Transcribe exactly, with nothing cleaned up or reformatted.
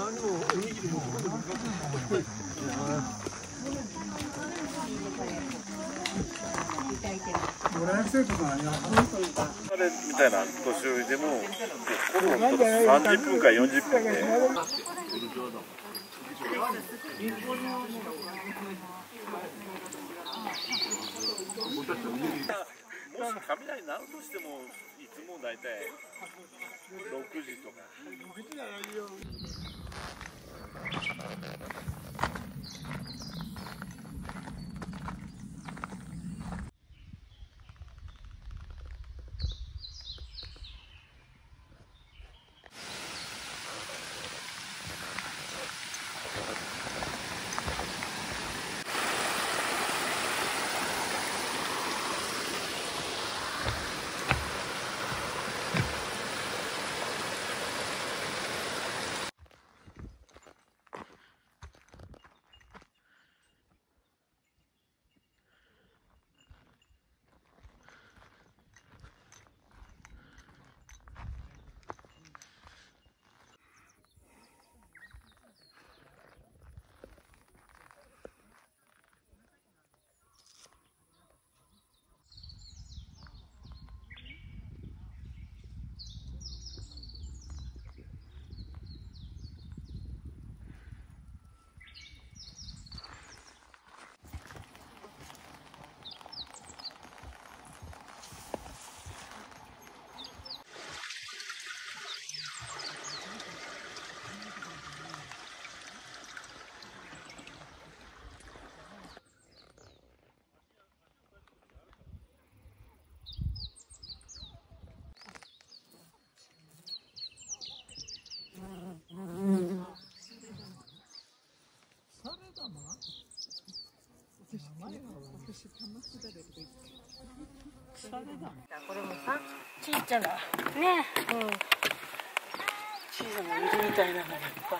みたいな年寄りでもさんじゅっぷんからよんじゅっぷんで。もし雷になるとしてもいつも大体ろくじとか。これもさ、ちっちゃなね、うん、小さな水みたいなのがいっぱい。